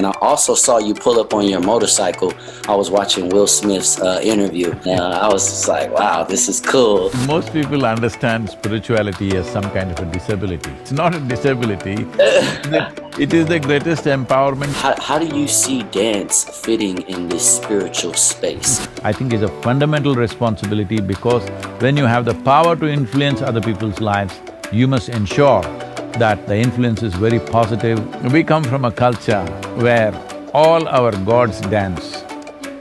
And I also saw you pull up on your motorcycle. I was watching Will Smith's interview, and I was just like, wow, this is cool. Most people understand spirituality as some kind of a disability. It's not a disability, it is the greatest empowerment. How do you see dance fitting in this spiritual space? I think it's a fundamental responsibility, because when you have the power to influence other people's lives, you must ensure that the influence is very positive. We come from a culture where all our gods dance.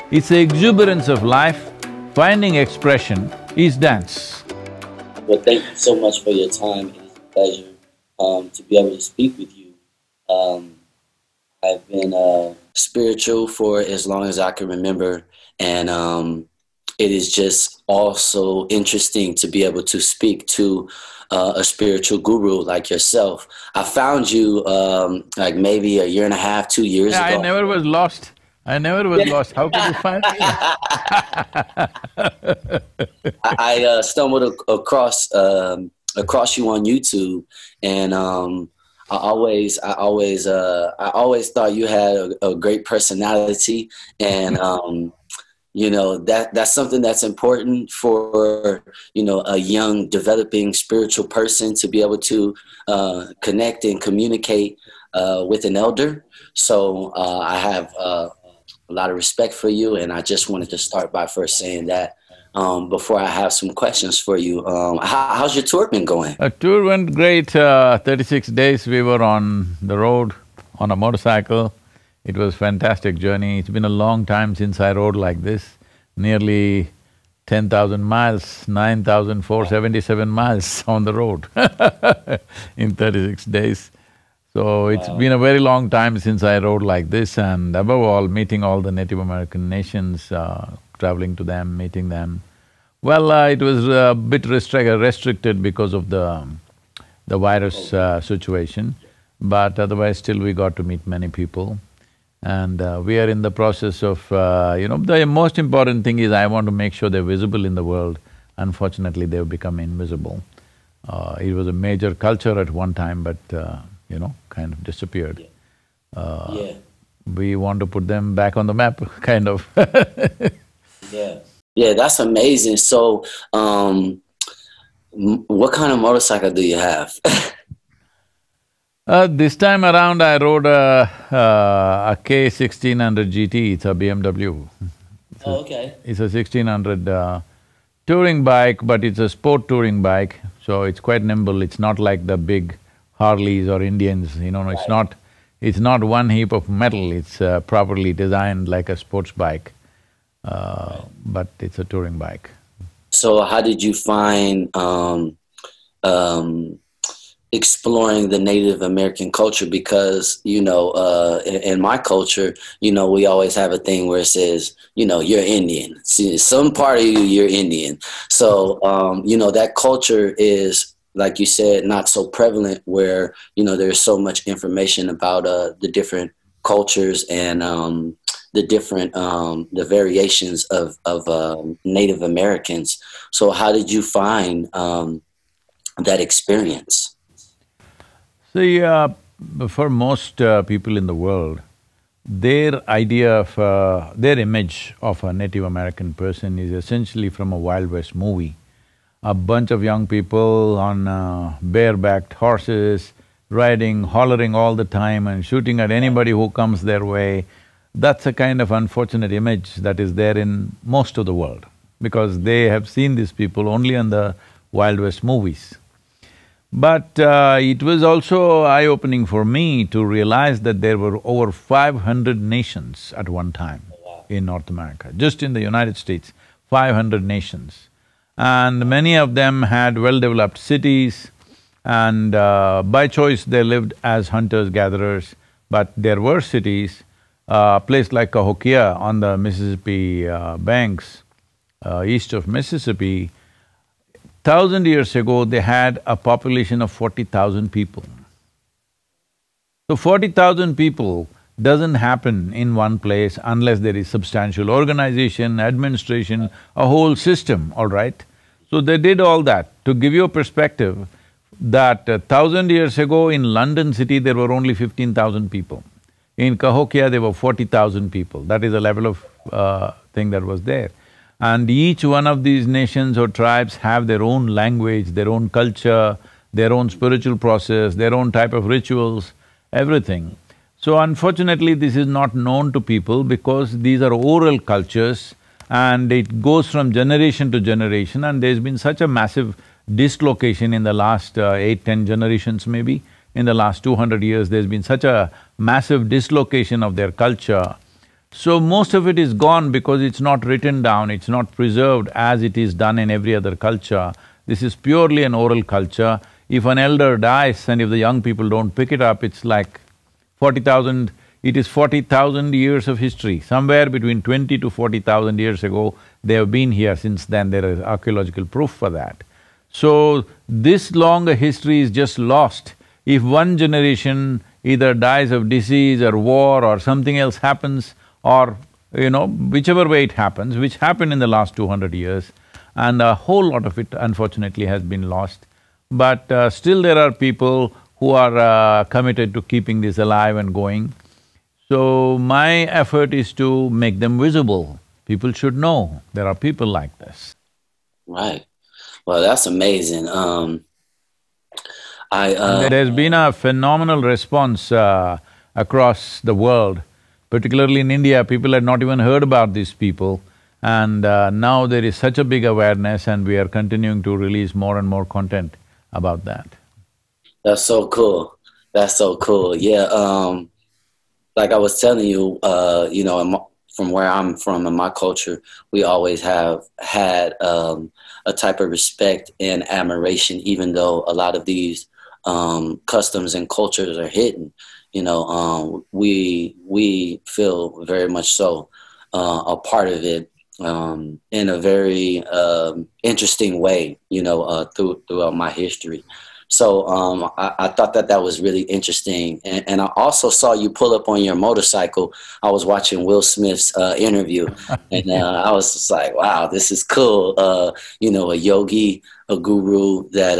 It's the exuberance of life, finding expression is dance. Well, thank you so much for your time. It's a pleasure to be able to speak with you. I've been spiritual for as long as I can remember, and it is just also interesting to be able to speak to a spiritual guru like yourself. I found you like maybe a year and a half, 2 years ago. I never was lost. I never was lost. How could you find me? I stumbled across you on YouTube, and I always thought you had a great personality, and you know, that's something that's important for, you know, a young developing spiritual person to be able to connect and communicate with an elder. So I have a lot of respect for you, and I just wanted to start by first saying that before I have some questions for you. How's your tour been going? The tour went great. 36 days we were on the road on a motorcycle. It was a fantastic journey. It's been a long time since I rode like this, nearly 10,000 miles, 9,477 miles on the road in 36 days. So it's been a very long time since I rode like this, and above all, meeting all the Native American nations, traveling to them, meeting them. Well, it was a bit restricted because of the virus situation, but otherwise still we got to meet many people. And we are in the process of, you know, the most important thing is I want to make sure they're visible in the world. Unfortunately, they've become invisible. It was a major culture at one time, but, you know, kind of disappeared. Yeah. We want to put them back on the map, kind of. Yeah. Yeah, that's amazing. So, what kind of motorcycle do you have? This time around, I rode a K1600 GT, it's a BMW. It's oh, okay. It's a 1600 touring bike, but it's a sport touring bike, so it's quite nimble. It's not like the big Harleys or Indians, you know, it's not one heap of metal. It's properly designed like a sports bike, but it's a touring bike. So how did you find exploring the Native American culture? Because, you know, in my culture, you know, we always have a thing where it says, you know, you're Indian. See, some part of you, you're Indian. So, you know, that culture is, like you said, not so prevalent where, you know, there's so much information about the different cultures and the different, the variations of Native Americans. So how did you find that experience? See, for most people in the world, their idea of… their image of a Native American person is essentially from a Wild West movie. A bunch of young people on barebacked horses, riding, hollering all the time and shooting at anybody who comes their way. That's a kind of unfortunate image that is there in most of the world, because they have seen these people only on the Wild West movies. But it was also eye-opening for me to realize that there were over 500 nations at one time in North America, just in the United States, 500 nations. And many of them had well-developed cities, and by choice they lived as hunters-gatherers, but there were cities, a place like Cahokia on the Mississippi banks, east of Mississippi. 1,000 years ago, they had a population of 40,000 people. So 40,000 people doesn't happen in one place unless there is substantial organization, administration, a whole system, all right? So they did all that. To give you a perspective, that 1,000 years ago in London city, there were only 15,000 people. In Cahokia, there were 40,000 people. That is the level of thing that was there. And each one of these nations or tribes have their own language, their own culture, their own spiritual process, their own type of rituals, everything. So unfortunately, this is not known to people because these are oral cultures and it goes from generation to generation, and there's been such a massive dislocation in the last 8, 10 generations maybe. In the last 200 years, there's been such a massive dislocation of their culture. So most of it is gone because it's not written down, it's not preserved as it is done in every other culture. This is purely an oral culture. If an elder dies and if the young people don't pick it up, it's like 40,000… it is 40,000 years of history. Somewhere between 20 to 40,000 years ago, they have been here since then. There is archaeological proof for that. So this long a history is just lost. If one generation either dies of disease or war or something else happens, or you know, whichever way it happens, which happened in the last 200 years, and a whole lot of it unfortunately has been lost. But still there are people who are committed to keeping this alive and going. So my effort is to make them visible. People should know there are people like this. Right. Well, that's amazing. There has been a phenomenal response across the world, particularly in India. People had not even heard about these people, and now there is such a big awareness, and we are continuing to release more and more content about that. That's so cool. That's so cool. Yeah. Like I was telling you, you know, from where I'm from in my culture, we always have had a type of respect and admiration, even though a lot of these customs and cultures are hidden. You know, we feel very much so a part of it in a very interesting way, you know, throughout my history. So I thought that that was really interesting. And I also saw you pull up on your motorcycle. I was watching Will Smith's interview, and I was just like, wow, this is cool. You know, a yogi, a guru that,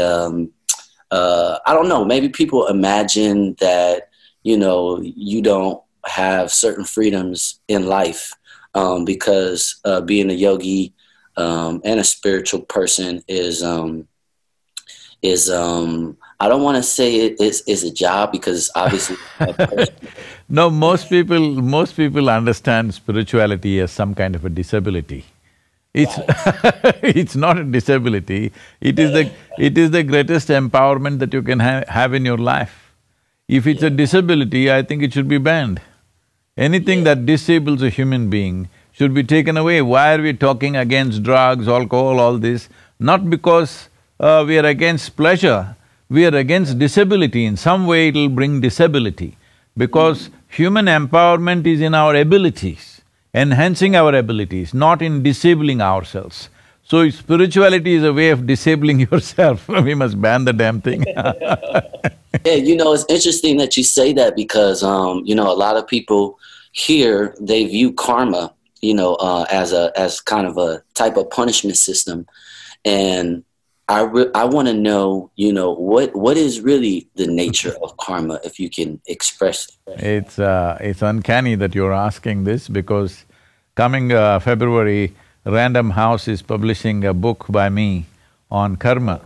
I don't know, maybe people imagine that, you know, you don't have certain freedoms in life because being a yogi and a spiritual person is I don't want to say it is a job, because obviously no, most people understand spirituality as some kind of a disability. It's it's not a disability. It is the greatest empowerment that you can have in your life. If it's a disability, I think it should be banned. Anything that disables a human being should be taken away. Why are we talking against drugs, alcohol, all this? Not because we are against pleasure, we are against disability. In some way it'll bring disability, because human empowerment is in our abilities, enhancing our abilities, not in disabling ourselves. So if spirituality is a way of disabling yourself, we must ban the damn thing. Yeah, you know, it's interesting that you say that, because, you know, a lot of people here, they view karma, you know, as kind of a type of punishment system. And I want to know, you know, what is really the nature of karma, if you can express it? It's uncanny that you're asking this, because coming February, Random House is publishing a book by me on karma.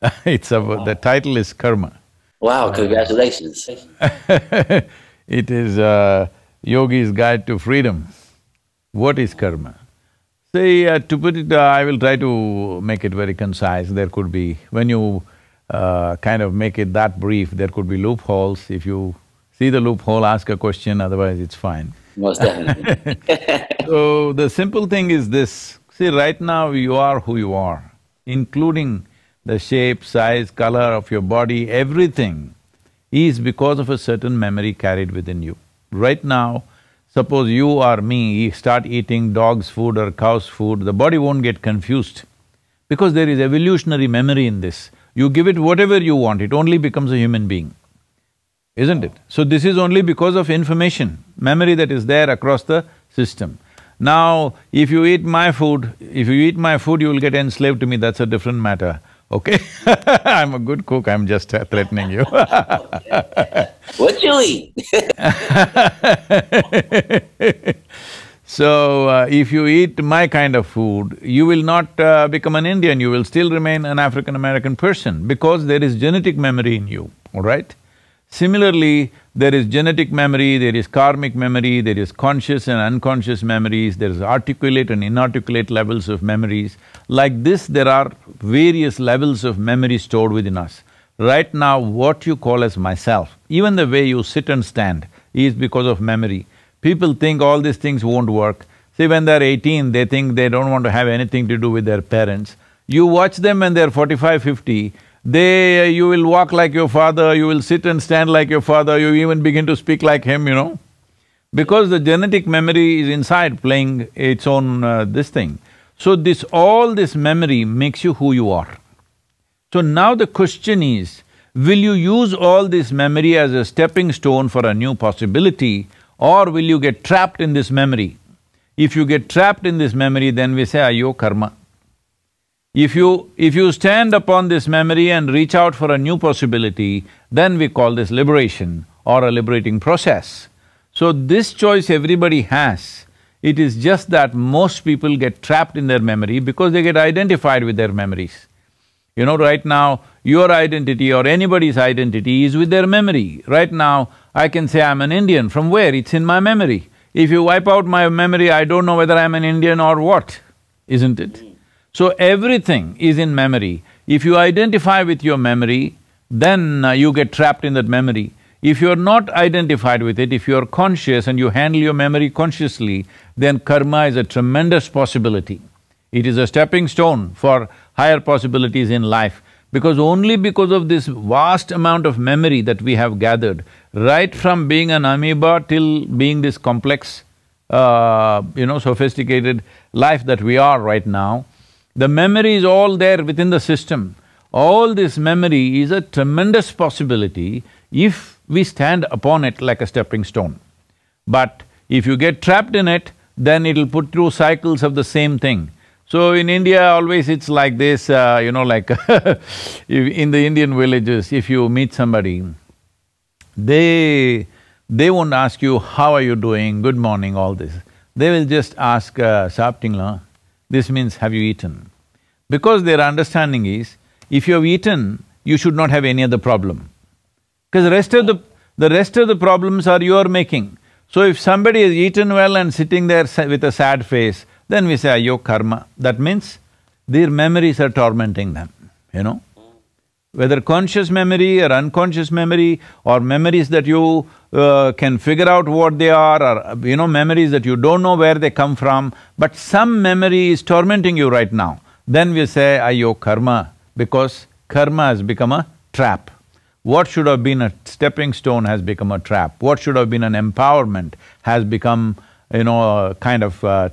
The title is Karma. Wow, congratulations. It is Yogi's Guide to Freedom. What is karma? See, to put it, I will try to make it very concise. There could be… when you kind of make it that brief, there could be loopholes. If you see the loophole, ask a question, otherwise it's fine. Most definitely. So, the simple thing is this. See, right now you are who you are, including the shape, size, color of your body. Everything is because of a certain memory carried within you. Right now, suppose you or me start eating dog's food or cow's food, the body won't get confused, because there is evolutionary memory in this. You give it whatever you want, it only becomes a human being, isn't it? So this is only because of information, memory that is there across the system. Now, if you eat my food, you will get enslaved to me, that's a different matter. okay? I'm a good cook, I'm just threatening you. What you eat? So, if you eat my kind of food, you will not become an Indian, you will still remain an African-American person because there is genetic memory in you, all right? Similarly, there is genetic memory, there is karmic memory, there is conscious and unconscious memories, there is articulate and inarticulate levels of memories. Like this, there are various levels of memory stored within us. Right now, what you call as myself, even the way you sit and stand is because of memory. People think all these things won't work. See, when they're 18, they think they don't want to have anything to do with their parents. You watch them when they're 45, 50, you will walk like your father, you will sit and stand like your father, you even begin to speak like him, you know. Because the genetic memory is inside playing its own this thing. So all this memory makes you who you are. So now the question is, will you use all this memory as a stepping stone for a new possibility? Or will you get trapped in this memory? If you get trapped in this memory, then we say, Ayo karma. If you stand upon this memory and reach out for a new possibility, then we call this liberation or a liberating process. So this choice everybody has. It is just that most people get trapped in their memory because they get identified with their memories. You know, right now, your identity or anybody's identity is with their memory. Right now, I can say I'm an Indian. From where? It's in my memory. If you wipe out my memory, I don't know whether I'm an Indian or what, isn't it? So everything is in memory. If you identify with your memory, then you get trapped in that memory. If you're not identified with it, if you're conscious and you handle your memory consciously, then karma is a tremendous possibility. It is a stepping stone for higher possibilities in life. Because only because of this vast amount of memory that we have gathered, right from being an amoeba till being this complex, sophisticated life that we are right now, the memory is all there within the system. All this memory is a tremendous possibility if we stand upon it like a stepping stone. But if you get trapped in it, then it'll put through cycles of the same thing. So in India, always it's like this, like in the Indian villages, if you meet somebody, they won't ask you, how are you doing, good morning, all this. They will just ask, saap tingla, this means, have you eaten? Because their understanding is, if you have eaten, you should not have any other problem. Because the rest of the problems are you are making. So if somebody has eaten well and sitting there with a sad face, then we say, Ayo karma. That means their memories are tormenting them, you know. Whether conscious memory or unconscious memory or memories that you can figure out what they are or, you know, memories that you don't know where they come from, but some memory is tormenting you right now, then we say, Ayo karma, because karma has become a trap. What should have been a stepping stone has become a trap. What should have been an empowerment has become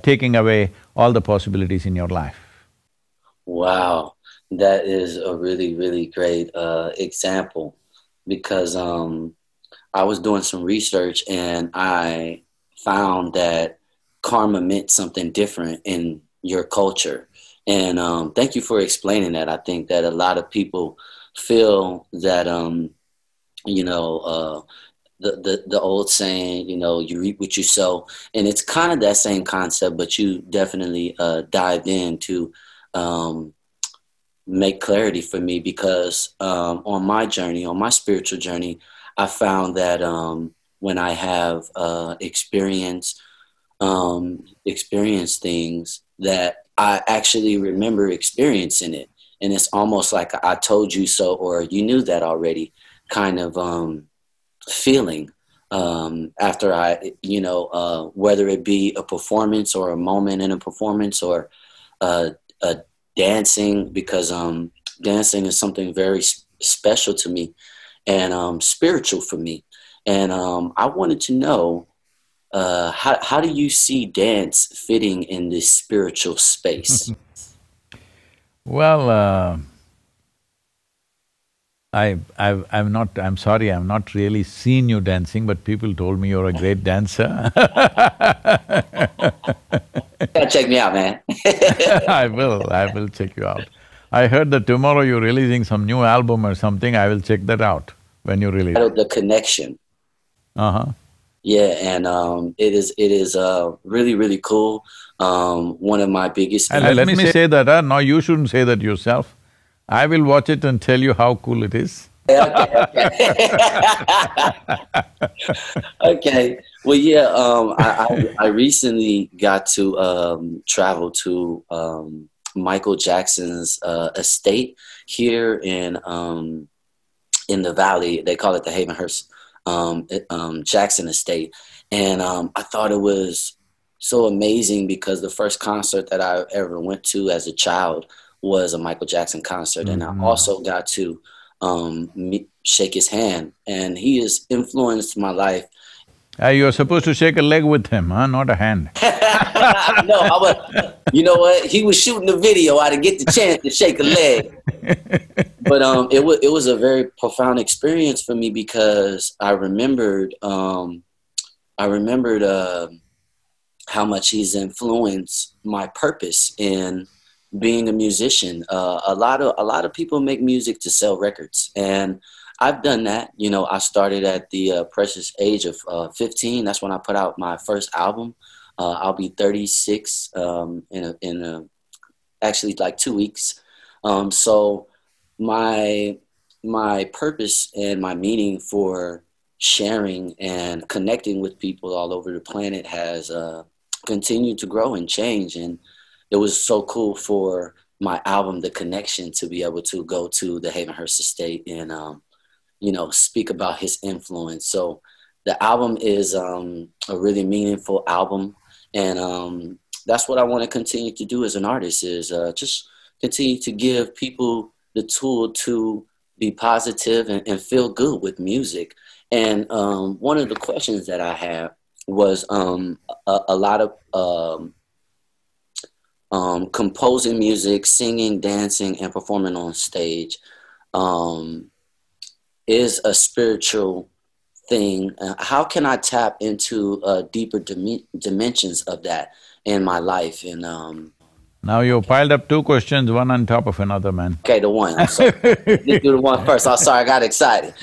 taking away all the possibilities in your life. Wow, that is a really, really great example, because I was doing some research and I found that karma meant something different in your culture. And thank you for explaining that. I think that a lot of people feel that, the old saying, you know, you reap what you sow. And it's kind of that same concept, but you definitely dived in to make clarity for me, because on my journey, on my spiritual journey, I found that when I have experienced things that I actually remember experiencing it. And it's almost like I told you so, or you knew that already kind of feeling after I, whether it be a performance or a moment in a performance or a dancing, because dancing is something very special to me and spiritual for me. And I wanted to know, how do you see dance fitting in this spiritual space? Well, I'm sorry, I've not really seen you dancing, but people told me you're a great dancer. Check me out, man. I will check you out. I heard that tomorrow you're releasing some new album or something, I will check that out when you release it. The Connection. Yeah, and it is really, really cool. One of my biggest… And let me say that, no, you shouldn't say that yourself. I will watch it and tell you how cool it is. Okay. Well, yeah, I recently got to travel to Michael Jackson's estate here in the valley. They call it the Havenhurst Jackson estate. And I thought it was so amazing because the first concert that I ever went to as a child was a Michael Jackson concert. Mm-hmm. And I also got to shake his hand, and he has influenced my life. You're supposed to shake a leg with him, huh? Not a hand. No, I was, you know what? He was shooting the video. I didn't get the chance to shake a leg. But it was a very profound experience for me because I remembered how much he's influenced my purpose in being a musician. A lot of people make music to sell records, and I've done that. You know, I started at the precious age of 15. That's when I put out my first album. I'll be 36 actually like 2 weeks. So my purpose and my meaning for sharing and connecting with people all over the planet has continued to grow and change. And it was so cool for my album, The Connection, to be able to go to the Havenhurst estate and, you know, speak about his influence. So the album is a really meaningful album. And that's what I want to continue to do as an artist, is just continue to give people the tool to be positive and feel good with music. And one of the questions that I had was a lot of composing music, singing, dancing, and performing on stage is a spiritual thing. How can I tap into deeper dimensions of that in my life? And now you piled up two questions, one on top of another, man. Okay, the one. I'm sorry. Let's do the one first. I'm sorry, I got excited.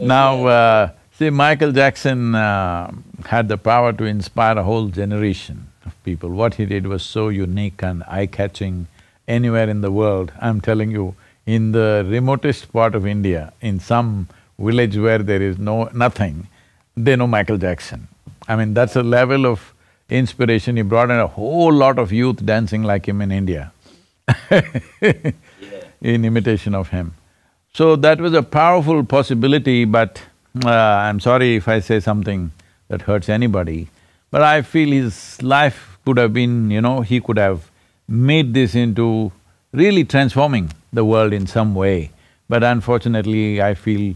Now, see, Michael Jackson had the power to inspire a whole generation of people. What he did was so unique and eye-catching anywhere in the world. I'm telling you, in the remotest part of India, in some village where there is nothing, they know Michael Jackson. I mean, that's a level of inspiration. He brought in a whole lot of youth dancing like him in India in imitation of him. So that was a powerful possibility, but I'm sorry if I say something that hurts anybody, but I feel his life could have been, you know, he could have made this into really transforming the world in some way. But unfortunately, I feel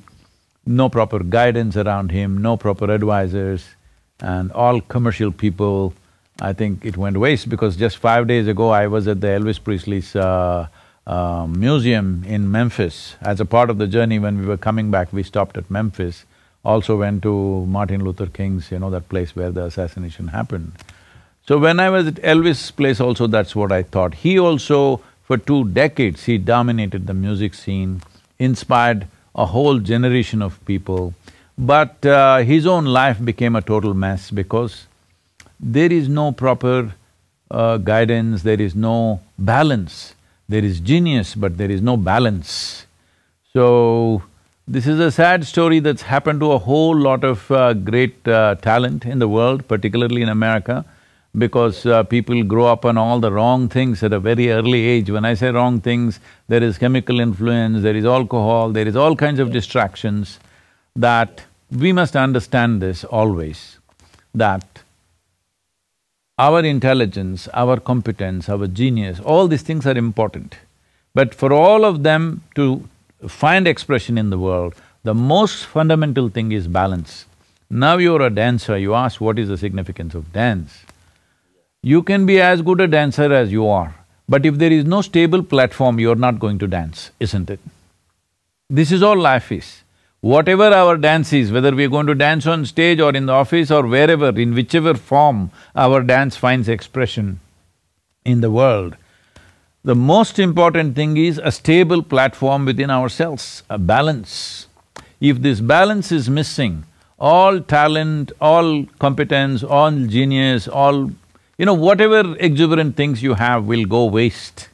no proper guidance around him, no proper advisors, and all commercial people, I think it went waste, because just 5 days ago, I was at the Elvis Presley's museum in Memphis. As a part of the journey, when we were coming back, we stopped at Memphis. Also went to Martin Luther King's, you know, that place where the assassination happened. So when I was at Elvis' place also, that's what I thought. He also, for 2 decades, he dominated the music scene, inspired a whole generation of people. But his own life became a total mess because there is no proper guidance, there is no balance. There is genius, but there is no balance. So this is a sad story that's happened to a whole lot of great talent in the world, particularly in America, because people grow up on all the wrong things at a very early age. When I say wrong things, there is chemical influence, there is alcohol, there is all kinds of distractions. That we must understand this always, that our intelligence, our competence, our genius, all these things are important. But for all of them to find expression in the world, the most fundamental thing is balance. Now you're a dancer, you ask what is the significance of dance. You can be as good a dancer as you are, but if there is no stable platform, you're not going to dance, isn't it? This is all life is. Whatever our dance is, whether we're going to dance on stage or in the office or wherever, in whichever form our dance finds expression, in the world, the most important thing is a stable platform within ourselves, a balance. If this balance is missing, all talent, all competence, all genius, all… you know, whatever exuberant things you have will go waste.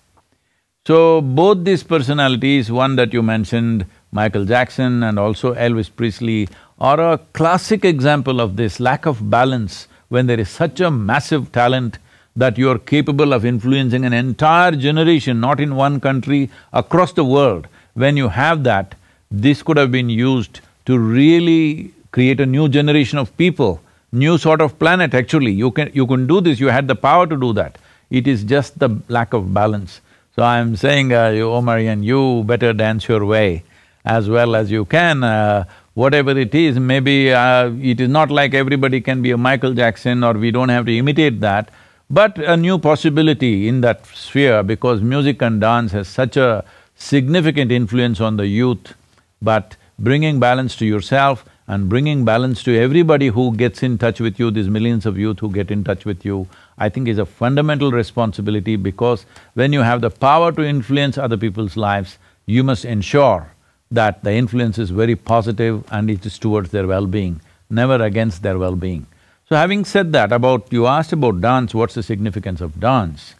So, both these personalities, one that you mentioned, Michael Jackson and also Elvis Presley, are a classic example of this lack of balance when there is such a massive talent that you are capable of influencing an entire generation, not in one country, across the world. When you have that, this could have been used to really create a new generation of people, new sort of planet actually. You can do this, you had the power to do that. It is just the lack of balance. So I'm saying, Omarion, you better dance your way as well as you can. Whatever it is, maybe it is not like everybody can be a Michael Jackson or we don't have to imitate that, but a new possibility in that sphere because music and dance has such a significant influence on the youth. But bringing balance to yourself and bringing balance to everybody who gets in touch with you, these millions of youth who get in touch with you, I think is a fundamental responsibility because when you have the power to influence other people's lives, you must ensure that the influence is very positive and it is towards their well-being, never against their well-being. So having said that, you asked about dance, what's the significance of dance?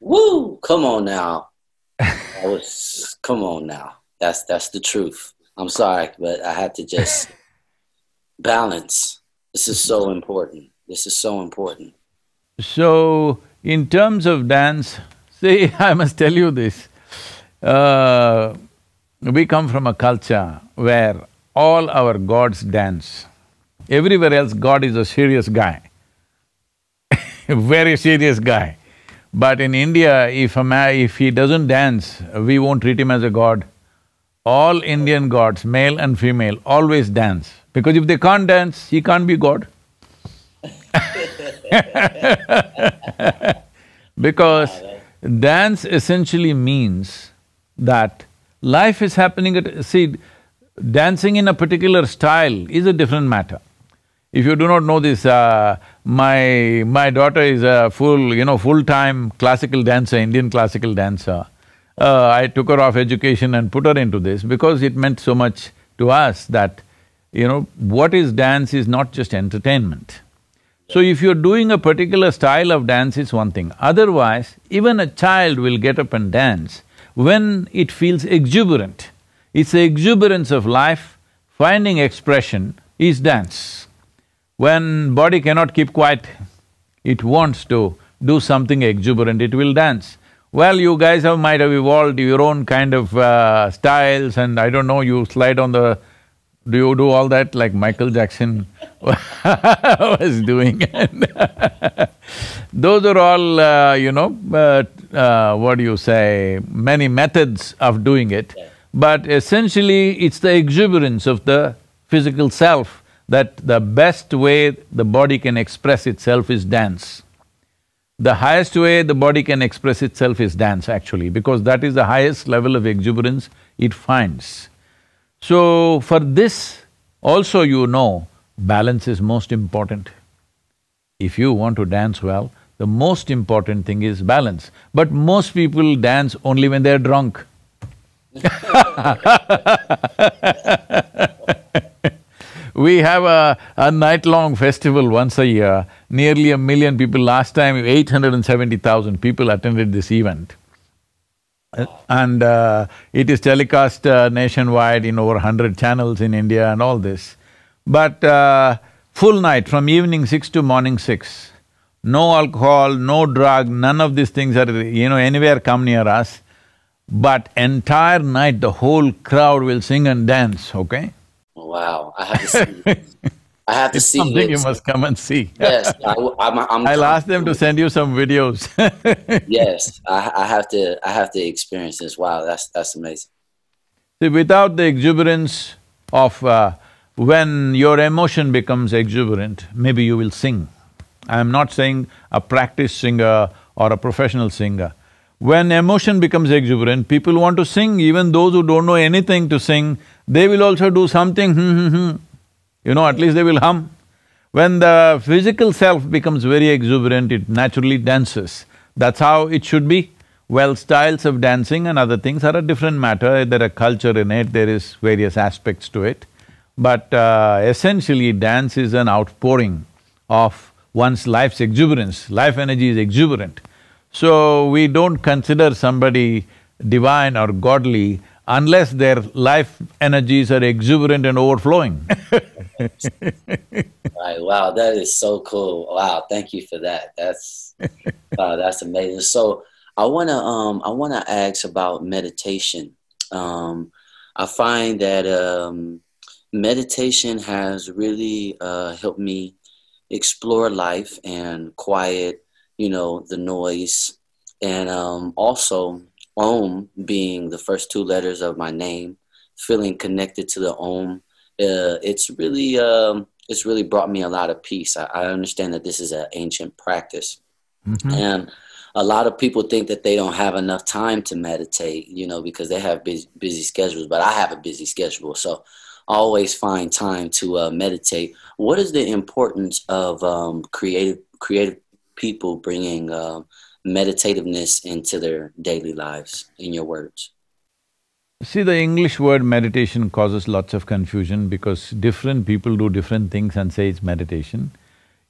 Woo! Come on now. Come on now. That's the truth. I'm sorry, but I had to just balance. This is so important. This is so important. So, in terms of dance, see, I must tell you this. We come from a culture where all our gods dance. Everywhere else, God is a serious guy, a very serious guy. But in India, if he doesn't dance, we won't treat him as a god. All Indian gods, male and female, always dance, because if they can't dance, he can't be God. Because dance essentially means that life is happening at… see, dancing in a particular style is a different matter. If you do not know this, my daughter is a full-time classical dancer, Indian classical dancer. I took her off education and put her into this because it meant so much to us that, you know, what is dance is not just entertainment. So if you're doing a particular style of dance, it's one thing. Otherwise, even a child will get up and dance when it feels exuberant. It's the exuberance of life, finding expression is dance. When body cannot keep quiet, it wants to do something exuberant, it will dance. Well, you guys might have evolved your own kind of styles and I don't know, you slide on the… do you do all that like Michael Jackson was doing? Those are all, many methods of doing it. But essentially, it's the exuberance of the physical self that the best way the body can express itself is dance. The highest way the body can express itself is dance actually, because that is the highest level of exuberance it finds. So, for this also balance is most important. If you want to dance well, the most important thing is balance. But most people dance only when they're drunk. We have a night-long festival once a year, nearly 1 million people. Last time, 870,000 people attended this event. And it is telecast nationwide in over 100 channels in India and all this. But full night, from evening 6 to morning 6, no alcohol, no drug, none of these things are, anywhere come near us. But entire night, the whole crowd will sing and dance, okay? Wow, I have to see it. I have to see it. It's something you must come and see. Yes, I'll ask them to send you some videos. Yes, I have to experience this. Wow, that's amazing. See, without the exuberance of when your emotion becomes exuberant, maybe you will sing. I'm not saying a practice singer or a professional singer. When emotion becomes exuberant, people want to sing, even those who don't know anything to sing, they will also do something, at least they will hum. When the physical self becomes very exuberant, it naturally dances. That's how it should be. Well, styles of dancing and other things are a different matter, there are culture in it, there is various aspects to it. But essentially, dance is an outpouring of one's life's exuberance, life energy is exuberant. So, we don't consider somebody divine or godly unless their life energies are exuberant and overflowing. Right, wow, that is so cool. Wow, thank you for that. That's, wow, that's amazing. So, I wanna ask about meditation. I find that meditation has really helped me explore life and quiet, you know, the noise. And also, Om being the first two letters of my name, feeling connected to the Om, it's really brought me a lot of peace. I understand that this is an ancient practice. Mm-hmm. And a lot of people think that they don't have enough time to meditate, you know, because they have busy schedules, but I have a busy schedule, so I always find time to meditate. What is the importance of creative people bringing meditativeness into their daily lives, in your words? See, the English word meditation causes lots of confusion because different people do different things and say it's meditation.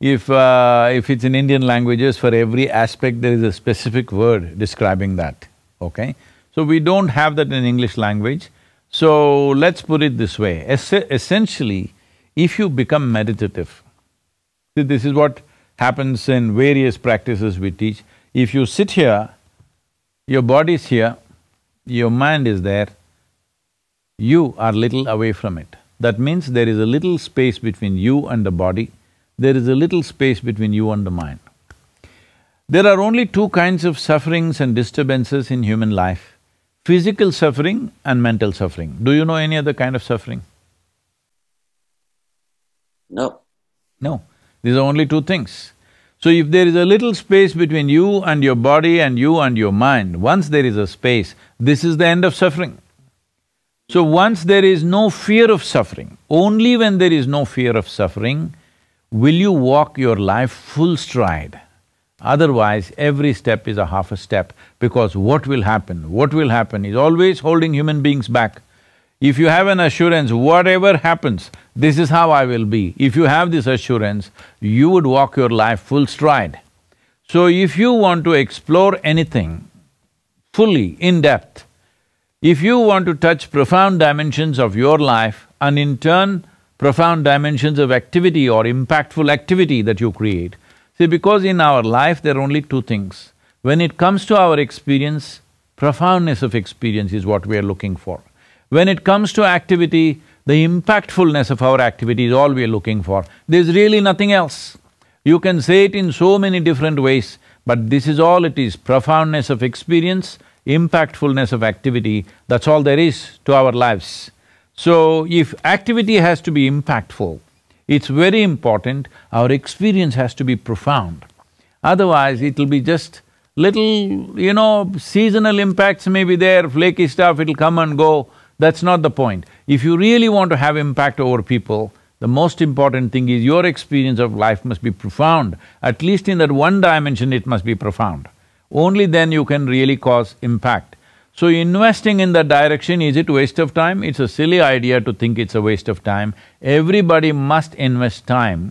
If it's in Indian languages, for every aspect there is a specific word describing that, okay? So we don't have that in English language. So let's put it this way, essentially, if you become meditative, see, this is what happens in various practices we teach. If you sit here, your body's here, your mind is there, you are little away from it. That means there is a little space between you and the body. There is a little space between you and the mind. There are only two kinds of sufferings and disturbances in human life, physical suffering and mental suffering. Do you know any other kind of suffering? No. No, these are only two things. So if there is a little space between you and your body and you and your mind, once there is a space, this is the end of suffering. So once there is no fear of suffering, only when there is no fear of suffering, will you walk your life full stride. Otherwise, every step is a half a step, because what will happen is always holding human beings back. If you have an assurance, whatever happens, this is how I will be. If you have this assurance, you would walk your life full stride. So if you want to explore anything fully, in depth, if you want to touch profound dimensions of your life and in turn, profound dimensions of activity or impactful activity that you create. See, because in our life there are only two things. When it comes to our experience, profoundness of experience is what we are looking for. When it comes to activity, the impactfulness of our activity is all we are looking for. There's really nothing else. You can say it in so many different ways, but this is all it is, profoundness of experience, impactfulness of activity, that's all there is to our lives. So, if activity has to be impactful, it's very important, our experience has to be profound. Otherwise, it'll be just little, you know, seasonal impacts may be there, flaky stuff, it'll come and go. That's not the point. If you really want to have impact over people, the most important thing is your experience of life must be profound. At least in that one dimension, it must be profound. Only then you can really cause impact. So investing in that direction, is it a waste of time? It's a silly idea to think it's a waste of time. Everybody must invest time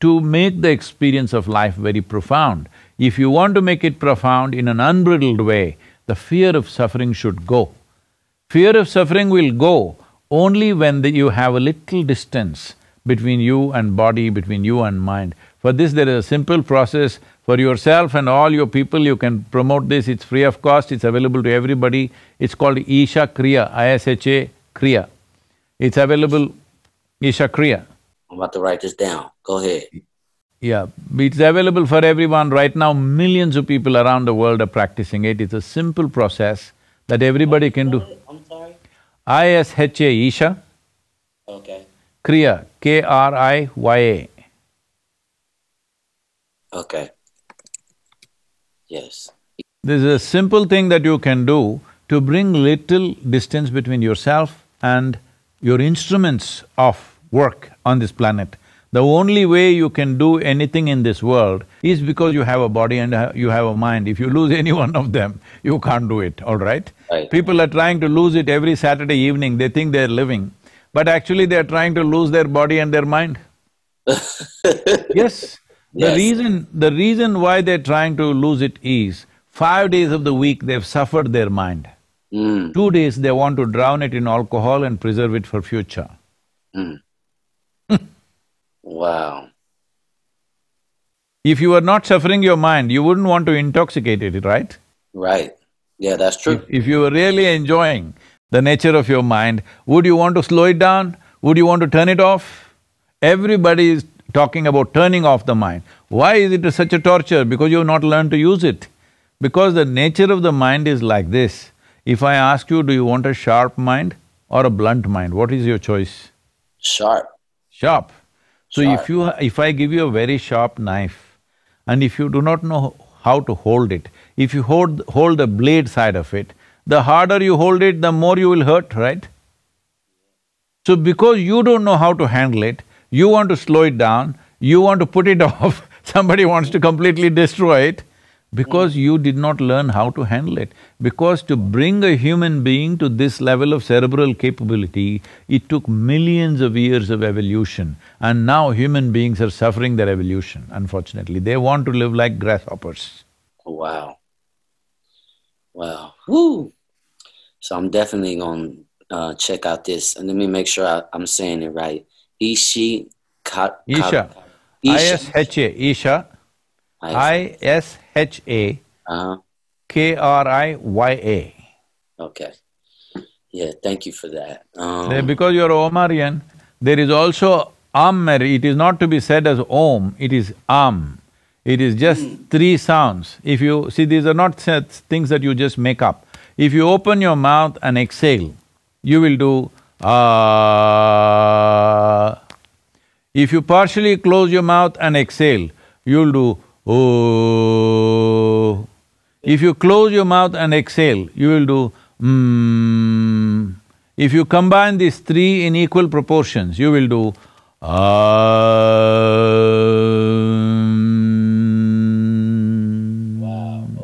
to make the experience of life very profound. If you want to make it profound in an unbridled way, the fear of suffering should go. Fear of suffering will go only when you have a little distance between you and body, between you and mind. For this, there is a simple process. For yourself and all your people, you can promote this, it's free of cost, it's available to everybody. It's called Isha Kriya, I-S-H-A Kriya. It's available, Isha Kriya. I'm about to write this down, go ahead. Yeah, it's available for everyone. Right now, millions of people around the world are practicing it. It's a simple process that everybody can do. I'm sorry? I-S-H-A, Isha. Okay. Kriya, K-R-I-Y-A. Okay. Yes. This is a simple thing that you can do to bring little distance between yourself and your instruments of work on this planet. The only way you can do anything in this world is because you have a body and you have a mind. If you lose any one of them, you can't do it, all right? Right. People are trying to lose it every Saturday evening, they think they're living, but actually they're trying to lose their body and their mind. Yes. The reason why they're trying to lose it is, 5 days of the week they've suffered their mind. Mm. 2 days they want to drown it in alcohol and preserve it for future. Mm. Wow. If you were not suffering your mind, you wouldn't want to intoxicate it, right? Right. Yeah, that's true. If you were really enjoying the nature of your mind, would you want to slow it down? Would you want to turn it off? Everybody is talking about turning off the mind. Why is it such a torture? Because you have not learned to use it. Because the nature of the mind is like this. If I ask you, do you want a sharp mind or a blunt mind? What is your choice? Sharp. Sharp. So if I give you a very sharp knife and if you do not know how to hold it, if you hold the blade side of it, the harder you hold it, the more you will hurt, right? So because you don't know how to handle it, you want to slow it down, you want to put it off, somebody wants to completely destroy it because you did not learn how to handle it. Because to bring a human being to this level of cerebral capability, it took millions of years of evolution, and now human beings are suffering their evolution, unfortunately. They want to live like grasshoppers. Wow. Wow. Woo! So I'm definitely gonna check out this, and let me make sure I'm saying it right. Isha. ISHA KRIYA. Okay. Yeah, thank you for that. Because you're Omarion, there is also Ammari. It is not to be said as Om, it is Am. It is just three sounds. If you… see, these are not things that you just make up. If you open your mouth and exhale, you will do If you partially close your mouth and exhale, you'll do Oh. If you close your mouth and exhale, you will do mmm. If you combine these three in equal proportions, you will do Wow,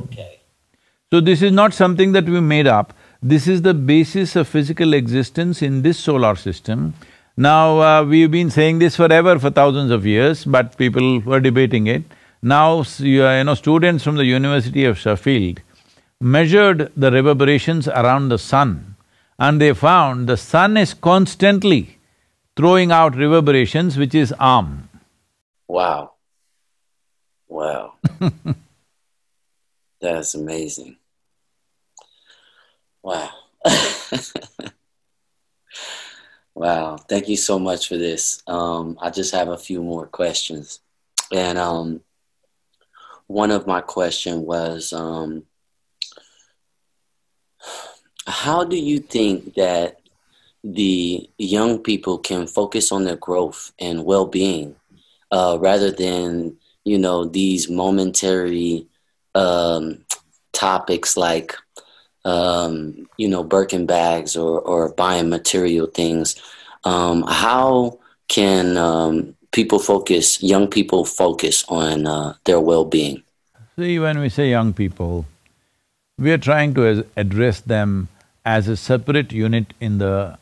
okay. So this is not something that we made up. This is the basis of physical existence in this solar system. Now, we've been saying this forever for thousands of years, but people were debating it. Now, you know, students from the University of Sheffield measured the reverberations around the sun, and they found the sun is constantly throwing out reverberations, which is Am. Wow. Wow. That's amazing. Wow. Wow. Thank you so much for this. I just have a few more questions. And, one of my questions was, how do you think that the young people can focus on their growth and well-being rather than, you know, these momentary topics like, you know, Birkin bags or buying material things? How can people focus, young people focus on their well-being? See, when we say young people, we are trying to address them as a separate unit in the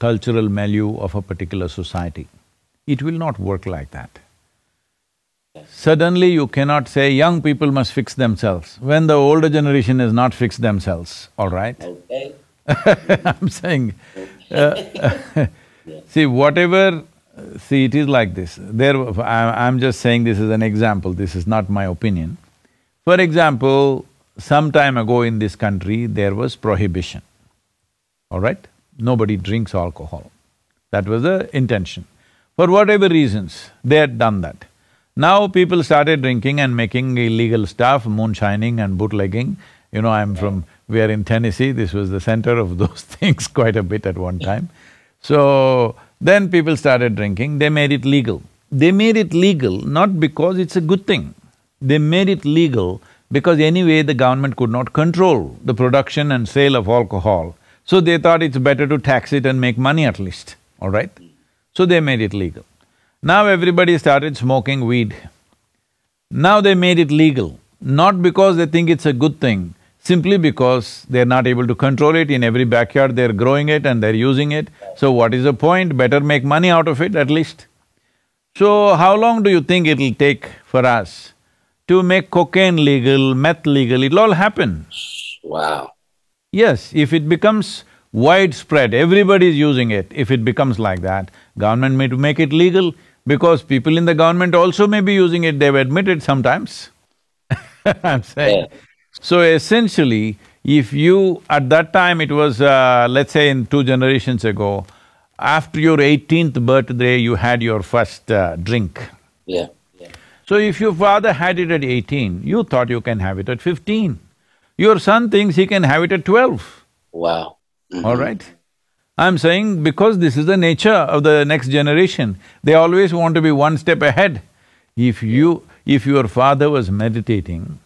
cultural milieu of a particular society. It will not work like that. Suddenly you cannot say, young people must fix themselves, when the older generation has not fixed themselves, all right? Okay. I'm saying… see, whatever… See, it is like this. I'm just saying this as an example, this is not my opinion. For example, some time ago in this country, there was prohibition, all right? Nobody drinks alcohol. That was the intention. For whatever reasons, they had done that. Now people started drinking and making illegal stuff, moonshining and bootlegging. You know, we are in Tennessee, this was the center of those things quite a bit at one time. So, then people started drinking, they made it legal. They made it legal not because it's a good thing. They made it legal because anyway the government could not control the production and sale of alcohol. So they thought it's better to tax it and make money at least, all right? So they made it legal. Now everybody started smoking weed. Now they made it legal, not because they think it's a good thing, simply because they're not able to control it. In every backyard they're growing it and they're using it. So what is the point? Better make money out of it at least. So how long do you think it'll take for us to make cocaine legal, meth legal? It'll all happen. Wow. Yes, if it becomes widespread, everybody's using it, if it becomes like that, government may to make it legal, because people in the government also may be using it, they've admitted sometimes. I'm saying. Yeah. So essentially, if you… at that time it was, let's say in 2 generations ago, after your 18th birthday, you had your first drink. Yeah. Yeah. So if your father had it at 18, you thought you can have it at 15. Your son thinks he can have it at 12. Wow. Mm-hmm. All right? I'm saying because this is the nature of the next generation, they always want to be one step ahead. If your father was meditating,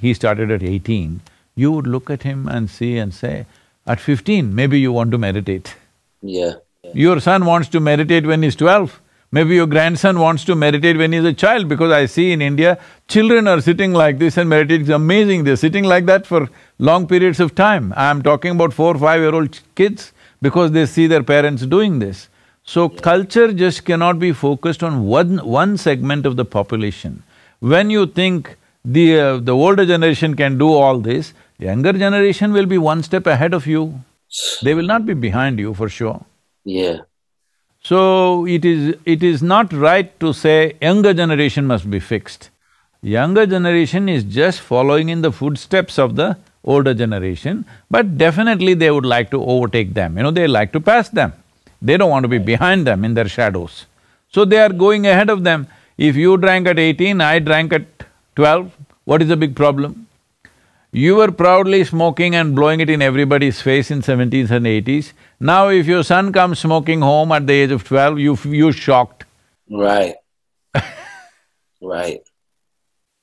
he started at 18, you would look at him and see and say, at 15, maybe you want to meditate. Yeah. Yeah. Your son wants to meditate when he's 12. Maybe your grandson wants to meditate when he's a child, because I see in India, children are sitting like this and meditating. It's amazing, they're sitting like that for long periods of time. I'm talking about 4-5-year-old kids, because they see their parents doing this. So culture just cannot be focused on one segment of the population. When you think the older generation can do all this, the younger generation will be one step ahead of you. They will not be behind you for sure. Yeah. So it is not right to say younger generation must be fixed. Younger generation is just following in the footsteps of the older generation, but definitely they would like to overtake them, they like to pass them. They don't want to be behind them in their shadows. So they are going ahead of them. If you drank at 18, I drank at 12, what is the big problem? You were proudly smoking and blowing it in everybody's face in 70s and 80s. Now if your son comes smoking home at the age of 12, you're shocked. Right. Right.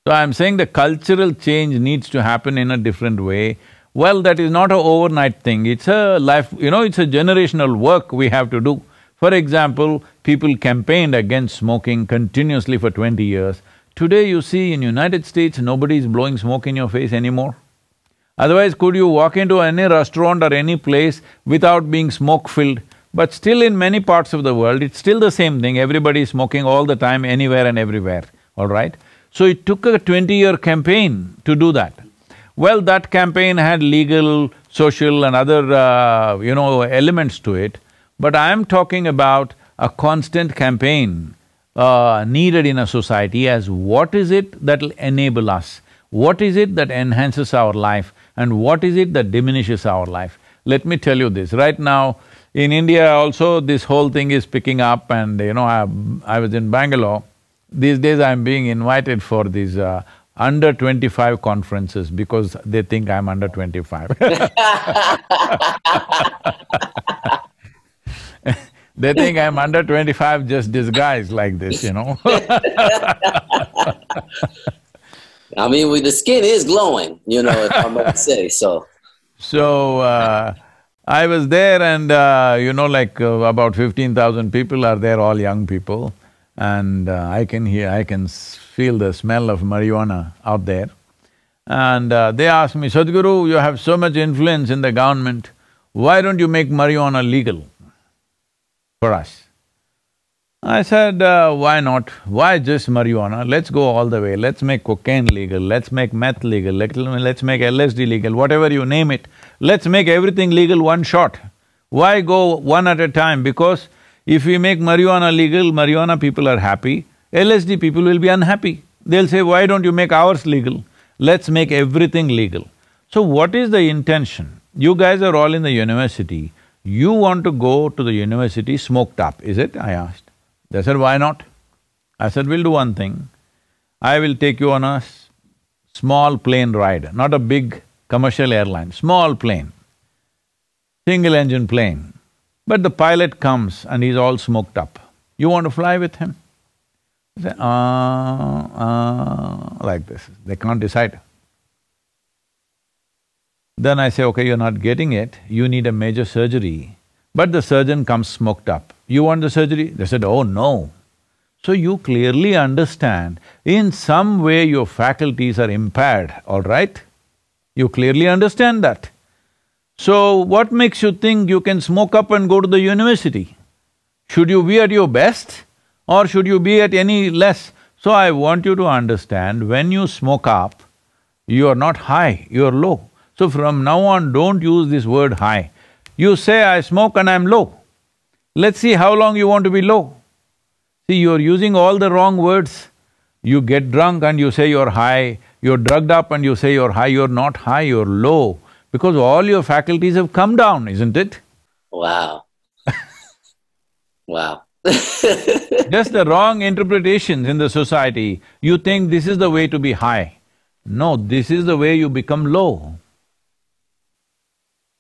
So I'm saying the cultural change needs to happen in a different way. Well, that is not an overnight thing, it's a life… it's a generational work we have to do. For example, people campaigned against smoking continuously for 20 years. Today you see in United States, nobody is blowing smoke in your face anymore. Otherwise, could you walk into any restaurant or any place without being smoke-filled? But still in many parts of the world, it's still the same thing, everybody is smoking all the time, anywhere and everywhere, all right? So it took a 20-year campaign to do that. Well, that campaign had legal, social and other, elements to it. But I'm talking about a constant campaign needed in a society as what is it that'll enable us, what is it that enhances our life, and what is it that diminishes our life. Let me tell you this, right now in India also this whole thing is picking up, and I was in Bangalore. These days I'm being invited for these under 25 conferences because they think I'm under 25. They think I'm under 25 just disguised like this, I mean, the skin is glowing, if I might say, so. So, I was there and, about 15,000 people are there, all young people. And I can feel the smell of marijuana out there. And they asked me, Sadhguru, you have so much influence in the government, why don't you make marijuana legal for us? I said, why not? Why just marijuana? Let's go all the way, let's make cocaine legal, let's make meth legal, let's make LSD legal, whatever you name it, let's make everything legal one shot. Why go one at a time? Because if we make marijuana legal, marijuana people are happy, LSD people will be unhappy. They'll say, why don't you make ours legal? Let's make everything legal. So what is the intention? You guys are all in the university. You want to go to the university smoked up, is it? I asked. They said, why not? I said, we'll do one thing. I will take you on a small plane ride, not a big commercial airline, small plane, single engine plane. But the pilot comes and he's all smoked up. You want to fly with him? They say, like this. They can't decide. Then I say, okay, you're not getting it, you need a major surgery. But the surgeon comes smoked up. You want the surgery? They said, oh no, So you clearly understand, in some way your faculties are impaired, all right? You clearly understand that. So what makes you think you can smoke up and go to the university? Should you be at your best or should you be at any less? So I want you to understand, when you smoke up, you are not high, you are low. So from now on, don't use this word high. You say, I smoke and I'm low. Let's see how long you want to be low. See, you're using all the wrong words. You get drunk and you say you're high, you're drugged up and you say you're high, you're not high, you're low, because all your faculties have come down, isn't it? Wow. Wow. Just the wrong interpretations in the society. You think this is the way to be high. No, this is the way you become low.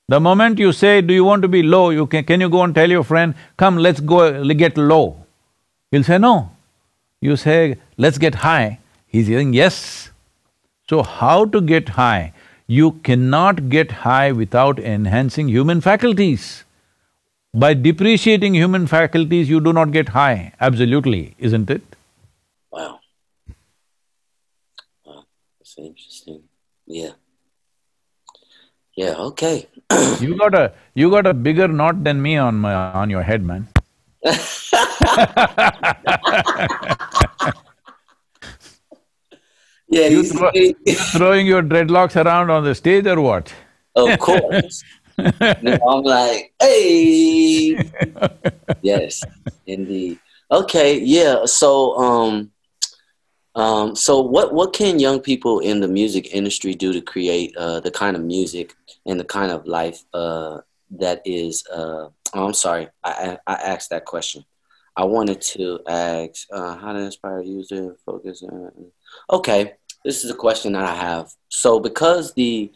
The moment you say, do you want to be low, you can you go and tell your friend, come, let's go get low. He'll say, no. You say, let's get high. He's saying, yes. So how to get high? You cannot get high without enhancing human faculties. By depreciating human faculties, you do not get high, absolutely, isn't it? Wow. Wow, that's interesting. Yeah. Yeah, okay. You got a bigger knot than me on your head, man. Yeah, you're throwing your dreadlocks around on the stage or what? Of course. I'm like, hey. Yes, indeed. Okay, yeah. So, so what can young people in the music industry do to create the kind of music and the kind of life that is? Oh, I'm sorry, I asked that question. I wanted to ask how to inspire a user focus. Okay, this is a question that I have. So, because the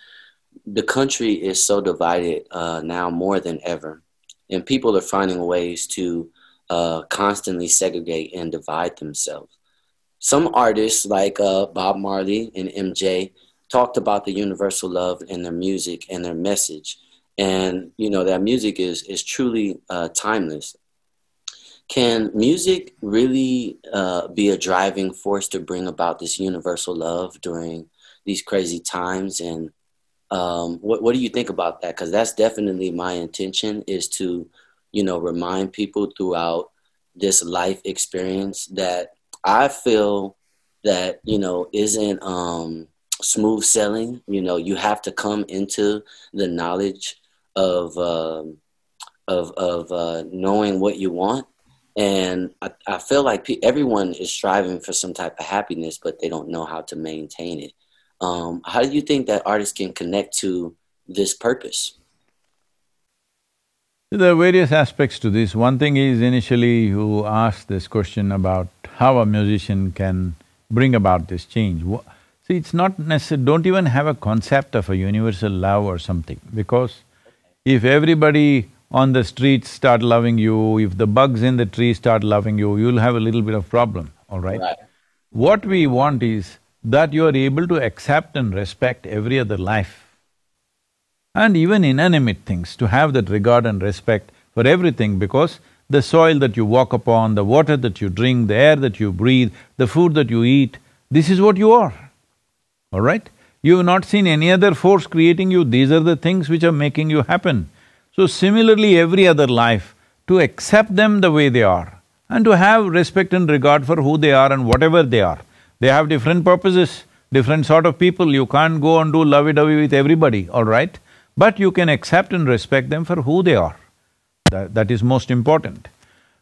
country is so divided now more than ever, and people are finding ways to constantly segregate and divide themselves. Some artists like Bob Marley and MJ talked about the universal love in their music and their message. And, you know, that music is truly timeless. Can music really be a driving force to bring about this universal love during these crazy times? And what do you think about that? Because that's definitely my intention, is to, you know, remind people throughout this life experience that I feel that, you know, isn't smooth selling. You know, you have to come into the knowledge of knowing what you want. And I feel like everyone is striving for some type of happiness, but they don't know how to maintain it. How do you think that artists can connect to this purpose? There are various aspects to this. One thing is, initially you asked this question about how a musician can bring about this change. See, it's not necessary, don't even have a concept of a universal love or something, because if everybody on the streets start loving you, if the bugs in the tree start loving you, you'll have a little bit of problem, all right? Right. What we want is that you are able to accept and respect every other life, and even inanimate things, to have that regard and respect for everything, because the soil that you walk upon, the water that you drink, the air that you breathe, the food that you eat, this is what you are, all right? You have not seen any other force creating you, these are the things which are making you happen. So similarly, every other life, to accept them the way they are and to have respect and regard for who they are and whatever they are. They have different purposes, different sort of people, you can't go and do lovey-dovey with everybody, all right? But you can accept and respect them for who they are. That is most important.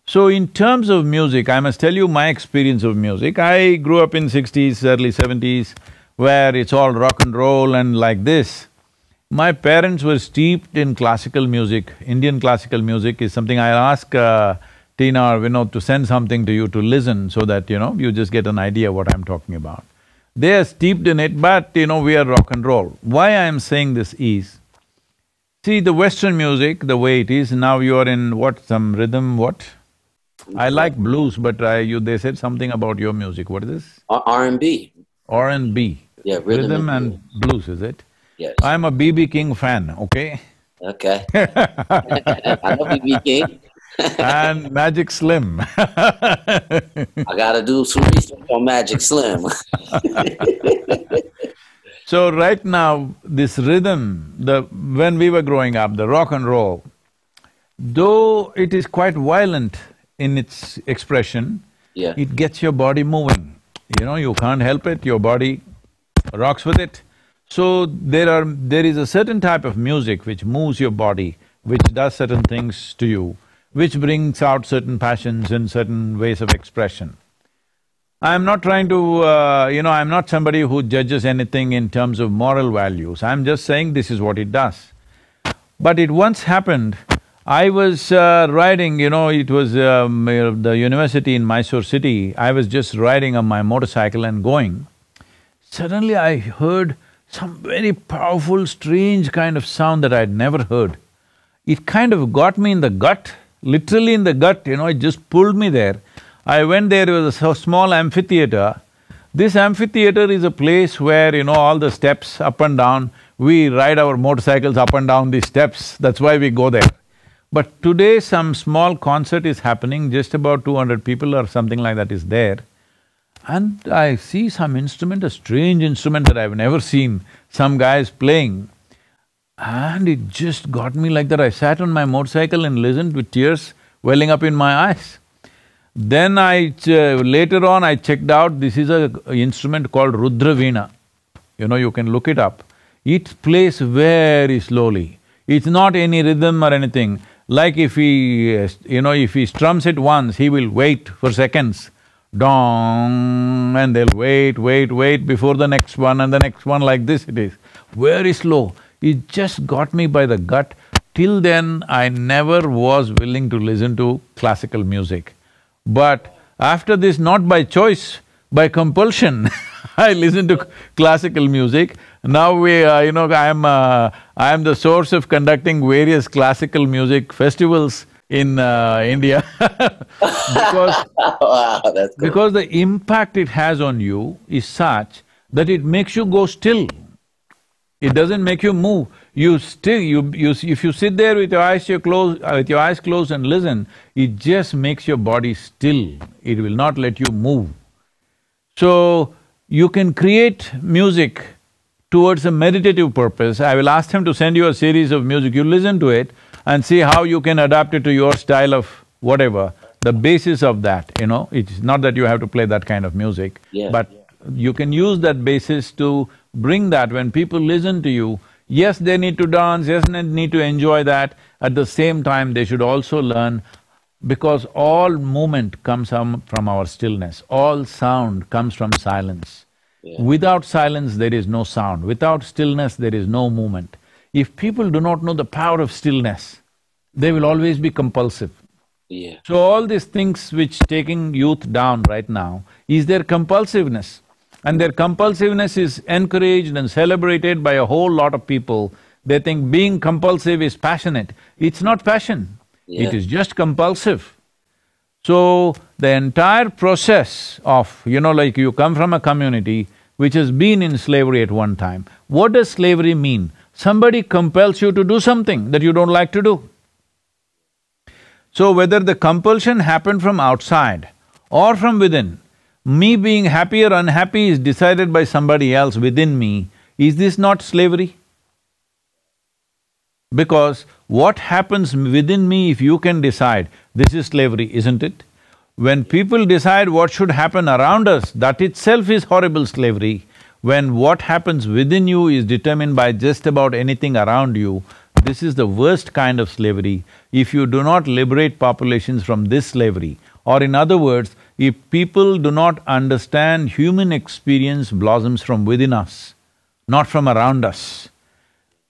So in terms of music, I must tell you my experience of music. I grew up in 60s, early 70s, where it's all rock and roll and like this. My parents were steeped in classical music. Indian classical music is something I'll ask Tina or Vinod to send something to you to listen, so that, you know, you just get an idea what I'm talking about. They are steeped in it, but, you know, we are rock and roll. Why I am saying this is, see, the Western music, the way it is, now you are in what, some rhythm, what? I like blues, but they said something about your music. What is this? R&B. R&B. Yeah, rhythm and blues, is it? Yes. I'm a BB King fan, okay? Okay. I love BB King. And Magic Slim. I got to do some research on Magic Slim. So right now, this rhythm, when we were growing up, the rock and roll, though it is quite violent in its expression, yeah, it gets your body moving. You know, you can't help it, your body rocks with it. So there is a certain type of music which moves your body, which does certain things to you, which brings out certain passions and certain ways of expression. I'm not trying to, I'm not somebody who judges anything in terms of moral values. I'm just saying this is what it does. But it once happened, I was riding, it was the university in Mysore city, I was just riding on my motorcycle and going. Suddenly I heard some very powerful, strange kind of sound that I'd never heard. It kind of got me in the gut, literally in the gut, it just pulled me there. I went there, it was a small amphitheater. This amphitheater is a place where, all the steps up and down, we ride our motorcycles up and down these steps, that's why we go there. But today some small concert is happening, just about 200 people or something like that is there. And I see some instrument, a strange instrument that I've never seen, some guys playing. And it just got me like that. I sat on my motorcycle and listened with tears welling up in my eyes. Then later on I checked out, this is an instrument called Rudra Veena. You can look it up. It plays very slowly. It's not any rhythm or anything. Like if he, if he strums it once, he will wait for seconds. Dong, and they'll wait before the next one and the next one, like this it is. Very slow. It just got me by the gut. Till then, I never was willing to listen to classical music. But after this, not by choice, by compulsion, I listen to classical music. Now I am the source of conducting various classical music festivals in India because… Wow, that's cool. Because the impact it has on you is such that it makes you go still. It doesn't make you move. If you sit there with your eyes closed, and listen, it just makes your body still. It will not let you move. So you can create music towards a meditative purpose. I will ask him to send you a series of music. You listen to it and see how you can adapt it to your style of whatever. The basis of that, it's not that you have to play that kind of music, yeah, but you can use that basis to bring that when people listen to you. Yes, they need to dance, yes, they need to enjoy that. At the same time, they should also learn, because all movement comes from our stillness, all sound comes from silence. Yeah. Without silence, there is no sound. Without stillness, there is no movement. If people do not know the power of stillness, they will always be compulsive. Yeah. So all these things which taking youth down right now is their compulsiveness. And their compulsiveness is encouraged and celebrated by a whole lot of people. They think being compulsive is passionate. It's not passion, yeah, it is just compulsive. So the entire process of, like you come from a community which has been in slavery at one time. What does slavery mean? Somebody compels you to do something that you don't like to do. So whether the compulsion happened from outside or from within, me being happy or unhappy is decided by somebody else within me. Is this not slavery? Because what happens within me, if you can decide, this is slavery, isn't it? When people decide what should happen around us, that itself is horrible slavery. When what happens within you is determined by just about anything around you, this is the worst kind of slavery. If you do not liberate populations from this slavery, or in other words, if people do not understand human experience blossoms from within us, not from around us.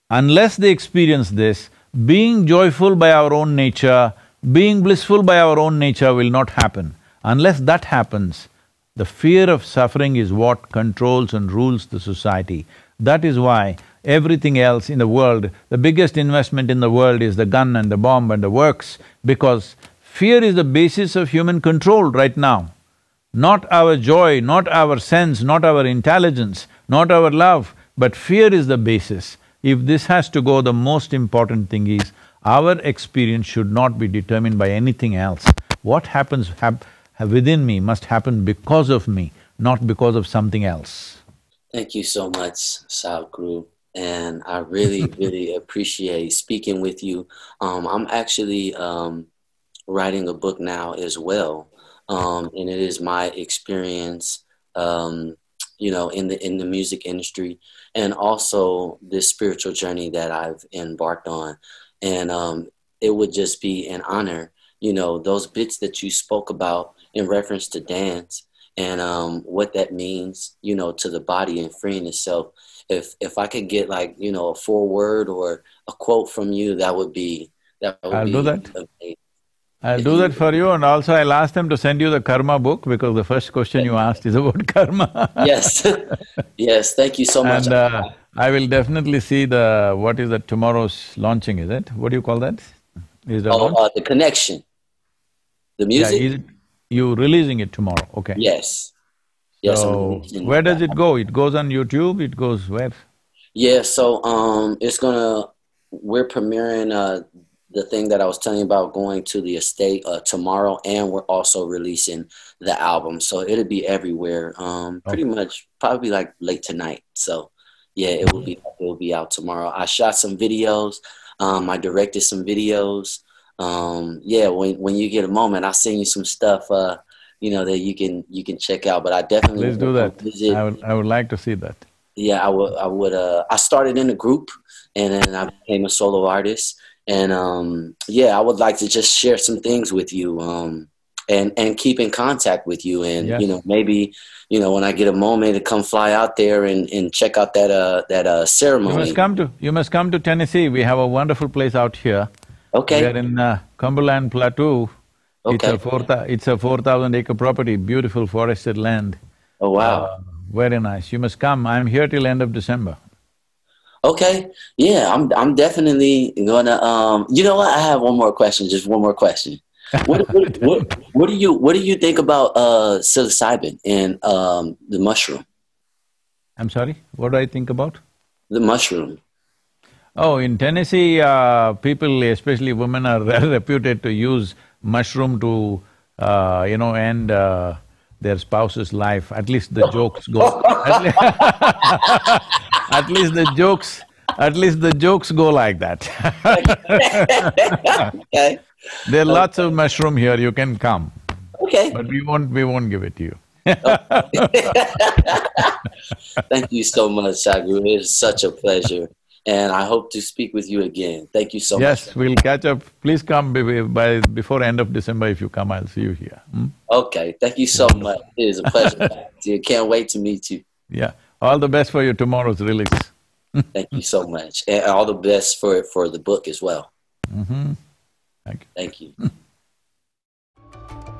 Unless they experience this, being joyful by our own nature, being blissful by our own nature will not happen. Unless that happens, the fear of suffering is what controls and rules the society. That is why everything else in the world, the biggest investment in the world is the gun and the bomb and the works, because fear is the basis of human control right now. Not our joy, not our sense, not our intelligence, not our love, but fear is the basis. If this has to go, the most important thing is Our experience should not be determined by anything else. What happens within me must happen because of me, not because of something else. Thank you so much, Sadhguru. And I really, really appreciate speaking with you. I'm actually writing a book now as well. And it is my experience, you know, in the music industry, and also this spiritual journey that I've embarked on. And it would just be an honor, you know, those bits that you spoke about in reference to dance and what that means, you know, to the body and freeing itself. If I could get, like, you know, a foreword or a quote from you, that would be amazing. I'll do that for you, and also I'll ask them to send you the karma book, because the first question you asked is about karma. Yes, yes, thank you so much. And I will definitely see the… what is that, tomorrow's launching, is it? What do you call that? Is that The Connection, the music. Yeah, is it, you're releasing it tomorrow, okay. Yes. Yes, so where does it go? It goes on YouTube, it goes where? Yeah, so it's gonna… we're premiering… the thing that I was telling you about, going to the estate tomorrow, and we're also releasing the album. So it'll be everywhere, pretty much, probably like late tonight. So yeah, it will be out tomorrow. I shot some videos. I directed some videos. Yeah, when you get a moment, I'll send you some stuff, you know, that you can check out. But I definitely… Please do that. I would like to see that. Yeah, I started in a group, and then I became a solo artist. And yeah, I would like to just share some things with you, and keep in contact with you. And yes, you know, maybe, you know, when I get a moment, to come fly out there and check out that ceremony. You must come to Tennessee. We have a wonderful place out here. Okay. We are in Cumberland Plateau. Okay. It's a 4,000-acre property, beautiful forested land. Oh wow! Very nice. You must come. I'm here till end of December. Okay, yeah, I'm definitely gonna… you know what? I have one more question. Just one more question. What do you think about psilocybin and the mushroom? I'm sorry. What do I think about? The mushroom. Oh, in Tennessee, people, especially women, are reputed to use mushroom to you know, end their spouse's life. At least the jokes go. At least the jokes go like that. Okay. There are lots of mushroom here, you can come. Okay. But we won't give it to you. Thank you so much, Sadhguru. It is such a pleasure. And I hope to speak with you again. Thank you so much. Yes, we'll catch up. Please come before end of December. If you come, I'll see you here. Hmm? Okay, thank you so much. It is a pleasure. Can't wait to meet you. Yeah. All the best for your tomorrow's release. Thank you so much. And all the best for the book as well. Mm-hmm. Thank you. Thank you.